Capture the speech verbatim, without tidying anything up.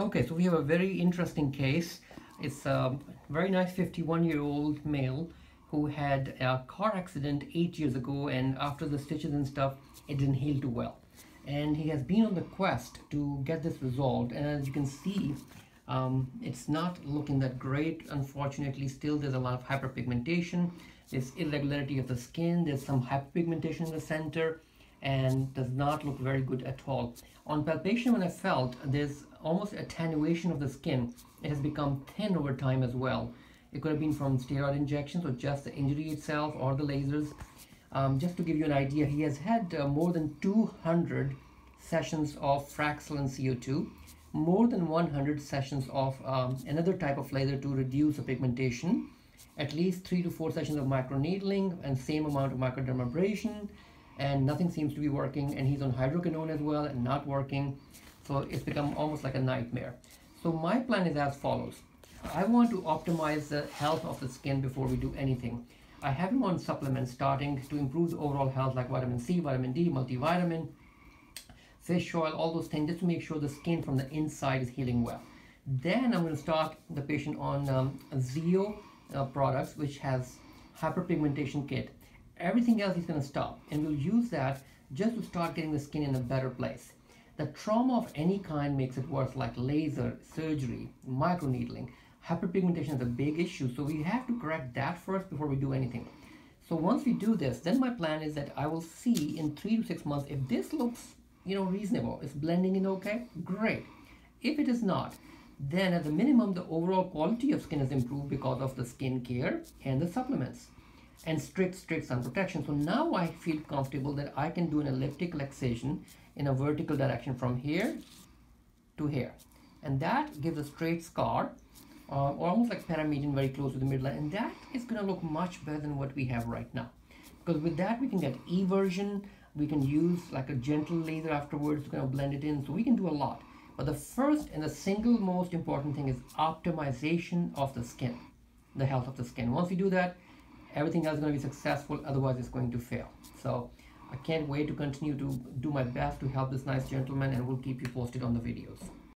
Okay, so we have a very interesting case. It's a very nice fifty-one year old male who had a car accident eight years ago, and after the stitches and stuff, it didn't heal too well. And he has been on the quest to get this resolved, and as you can see, um, it's not looking that great. Unfortunately, still there's a lot of hyperpigmentation, there's irregularity of the skin, there's some hyperpigmentation in the center, and does not look very good at all. On palpation, when I felt, there's almost attenuation of the skin. It has become thin over time as well. It could have been from steroid injections or just the injury itself or the lasers. Um, just to give you an idea, he has had uh, more than two hundred sessions of Fraxel and C O two, more than one hundred sessions of um, another type of laser to reduce the pigmentation, at least three to four sessions of microneedling and same amount of microdermabrasion, and nothing seems to be working, and he's on hydroquinone as well and not working. So it's become almost like a nightmare. So my plan is as follows. I want to optimize the health of the skin before we do anything. I have him on supplements starting to improve the overall health, like vitamin C, vitamin D, multivitamin, fish oil, all those things, just to make sure the skin from the inside is healing well. Then I'm going to start the patient on um, Zeo uh, products, which has hyperpigmentation kit. Everything else he's going to stop, and we'll use that just to start getting the skin in a better place. The trauma of any kind makes it worse, like laser, surgery, microneedling. Hyperpigmentation is a big issue, so we have to correct that first before we do anything. So once we do this, then my plan is that I will see in three to six months if this looks, you know, reasonable. Is blending in okay? Great. If it is not, then at the minimum, the overall quality of skin has improved because of the skin care and the supplements and strict, strict sun protection. So now I feel comfortable that I can do an elliptic relaxation in a vertical direction from here to here. And that gives a straight scar, uh, almost like paramedian, very close to the midline. And that is gonna look much better than what we have right now. Because with that, we can get eversion, we can use like a gentle laser afterwards to kind of blend it in. So we can do a lot. But the first and the single most important thing is optimization of the skin, the health of the skin. Once we do that, everything else is going to be successful, otherwise it's going to fail. So I can't wait to continue to do my best to help this nice gentleman, and we'll keep you posted on the videos.